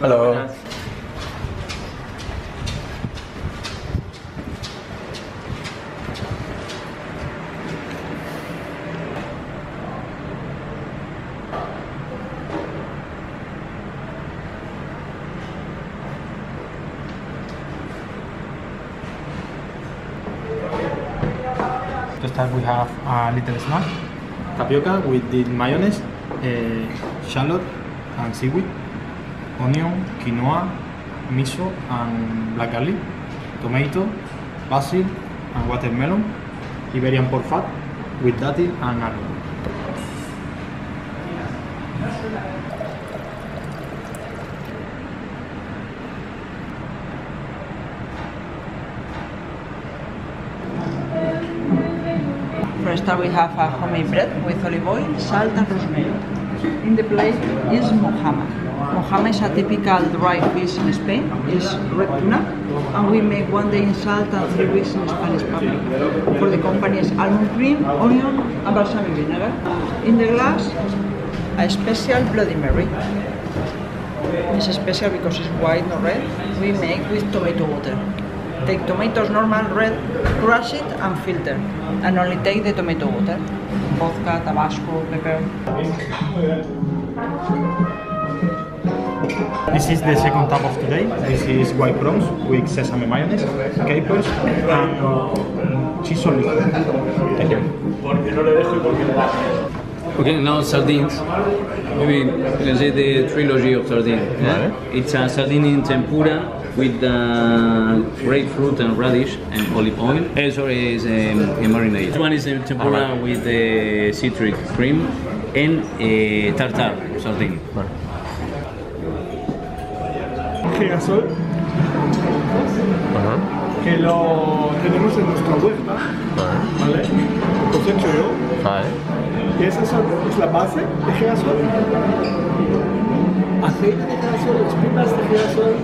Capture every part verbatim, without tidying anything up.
Hello. Buenas. To start, we have a little snack, tapioca with the mayonnaise, uh, shallot and seaweed, onion, quinoa, miso and black garlic, tomato, basil and watermelon, Iberian pork fat with dattil and onion. First time we have a homemade bread with olive oil, salt and rosemary. In the plate is Mojama. Mojama is a typical dry fish in Spain, it's red tuna, and we make one day in Salta and three weeks in Spanish Public. For the company is almond cream, onion and balsamic vinegar. In the glass, a special Bloody Mary. It's special because it's white, not red. We make with tomato water. Take tomatoes, normal, red, crush it and filter, and only take the tomato water. Vodka, Tabasco, pepper. This is the second tap of today. This is white prawns with sesame mayonnaise, capers, and cheese olive. Thank you. Okay, now sardines. Maybe let's say the trilogy of sardines. Yeah? Right. It's a sardine in tempura with uh, grapefruit and radish and olive oil. Uh, sorry, it's um, a marinade. This one is a tempura right. with the uh, citric cream and a uh, tartar sardine. Girasol. Right. Que lo tenemos en nuestra huerta, ¿vale? Cosecho yo. Y esa es la base de girasol. Aceite de girasol, pipas de girasol,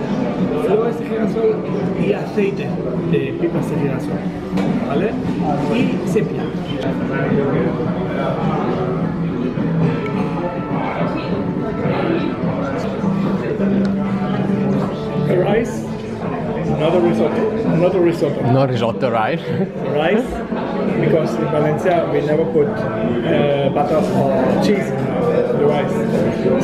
flores de girasol y aceite de pipas de girasol, ¿vale? Y sepia. Rice. Another risotto, another risotto. No risotto, right? Rice, because in Valencia we never put uh, butter or cheese in the rice.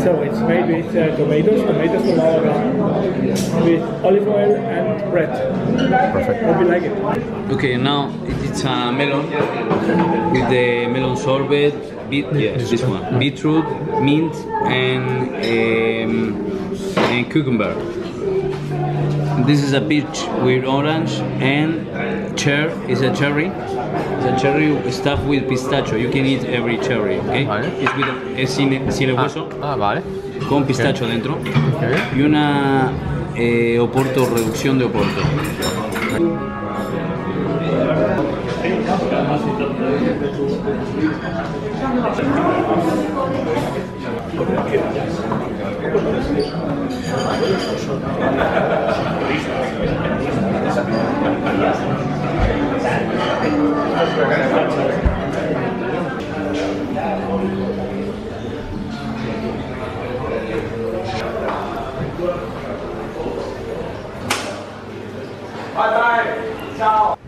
So it's made with uh, tomatoes, tomatoes from our garden, with olive oil and bread. Perfect. Hope you like it. Okay, now it's a melon with the melon sorbet, beet, yes, this one, beetroot, mint, and, um, and cucumber. This is a peach with orange and cher is a cherry. It's a cherry stuffed with pistachio. You can eat every cherry, okay? Vale. It's with a, es sin, sin el hueso. Ah, ah, vale. Con pistacho okay. dentro. Okay. Y una eh, Oporto, reducción de Oporto. Bye bye. Ciao.